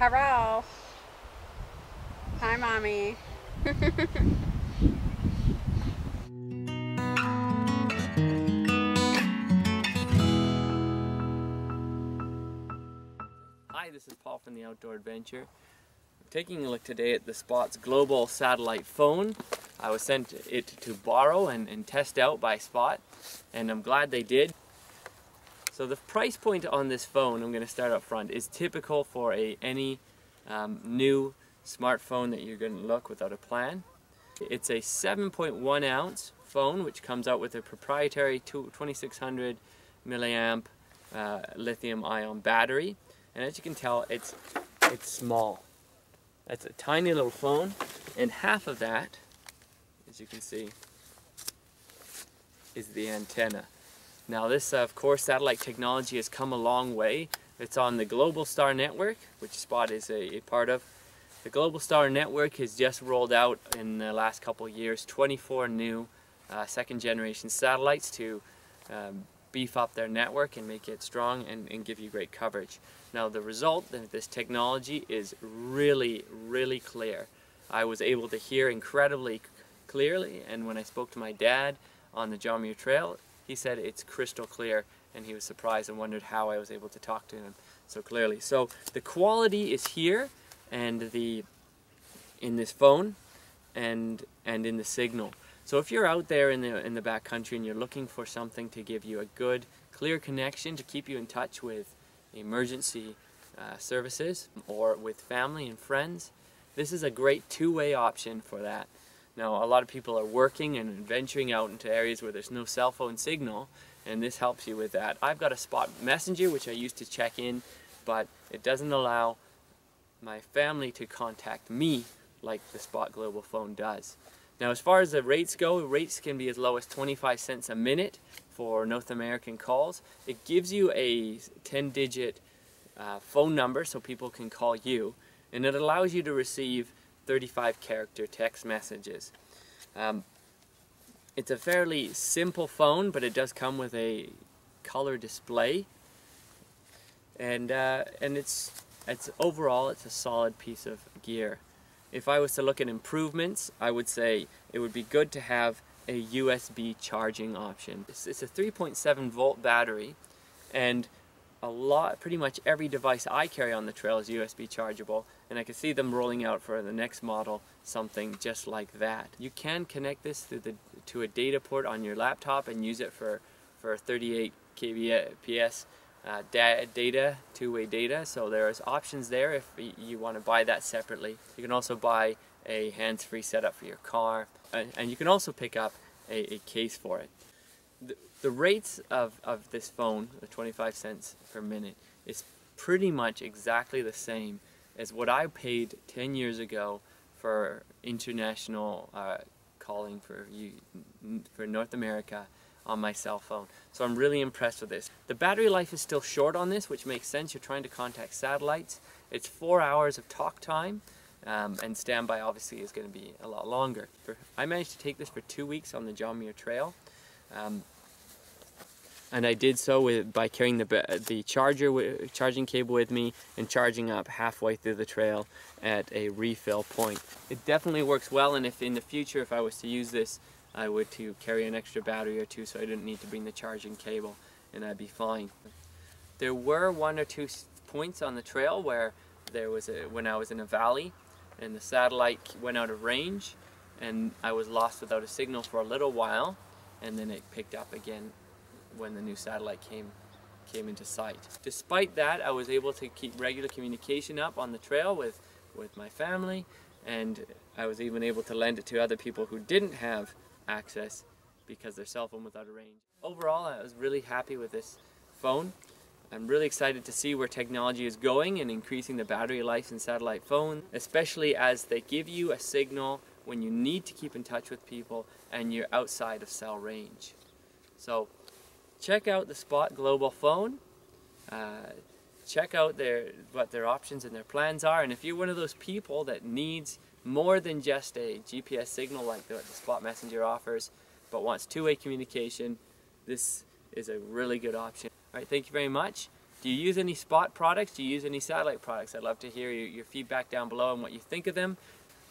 Hello. Hi, Mommy. Hi, this is Paul from The Outdoor Adventure. I'm taking a look today at the Spot's Global Satellite Phone. I was sent it to borrow and test out by Spot, and I'm glad they did. So the price point on this phone, I'm going to start up front, is typical for any new smartphone that you're going to look without a plan. It's a 7.1 ounce phone which comes out with a proprietary 2600 milliamp lithium ion battery. And as you can tell, it's small. That's a tiny little phone, and half of that, as you can see, is the antenna. Now this, of course, satellite technology has come a long way. It's on the Globalstar Network, which Spot is a part of. The Globalstar Network has just rolled out in the last couple of years 24 new second generation satellites to beef up their network and make it strong and give you great coverage. Now the result of this technology is really, really clear. I was able to hear incredibly clearly, and when I spoke to my dad on the John Muir Trail, he said it's crystal clear, and he was surprised and wondered how I was able to talk to him so clearly. So the quality is here and in this phone and in the signal. So if you're out there in the backcountry and you're looking for something to give you a good, clear connection to keep you in touch with emergency services or with family and friends, this is a great two-way option for that. Now, a lot of people are working and venturing out into areas where there's no cell phone signal, and this helps you with that. I've got a Spot Messenger, which I use to check in, but it doesn't allow my family to contact me like the Spot Global Phone does. Now, as far as the rates go, rates can be as low as 25 cents a minute for North American calls. It gives you a 10-digit phone number so people can call you, and it allows you to receive 35-character text messages. It's a fairly simple phone, but it does come with a color display, and it's overall it's a solid piece of gear. If I was to look at improvements, I would say it would be good to have a USB charging option. It's a 3.7 volt battery, and pretty much every device I carry on the trail is USB chargeable, and I can see them rolling out for the next model something just like that. You can connect this to a data port on your laptop and use it for 38 kbps data, two-way data, so there's options there if you want to buy that separately. You can also buy a hands-free setup for your car, and you can also pick up a case for it. The rates of this phone, the 25 cents per minute, is pretty much exactly the same as what I paid 10 years ago for international calling for North America on my cell phone. So I'm really impressed with this. The battery life is still short on this, which makes sense. You're trying to contact satellites. It's 4 hours of talk time, and standby obviously is going to be a lot longer. I managed to take this for 2 weeks on the John Muir Trail, and I did so by carrying the charging cable with me and charging up halfway through the trail at a refill point. It definitely works well, and if in the future if I was to use this, I would to carry an extra battery or two so I didn't need to bring the charging cable, and I'd be fine. There were one or two points on the trail where there was when I was in a valley and the satellite went out of range and I was lost without a signal for a little while, and then it picked up again when the new satellite came into sight. Despite that, I was able to keep regular communication up on the trail with my family, and I was even able to lend it to other people who didn't have access because their cell phone was out of range. Overall, I was really happy with this phone. I'm really excited to see where technology is going and increasing the battery life in satellite phones, especially as they give you a signal when you need to keep in touch with people and you're outside of cell range. So check out the Spot Global Phone. Check out what their options and their plans are, and if you're one of those people that needs more than just a GPS signal like the Spot Messenger offers, but wants two-way communication, this is a really good option. All right, thank you very much, Do you use any Spot products? Do you use any satellite products? I'd love to hear your feedback down below and what you think of them.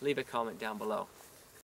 Leave a comment down below.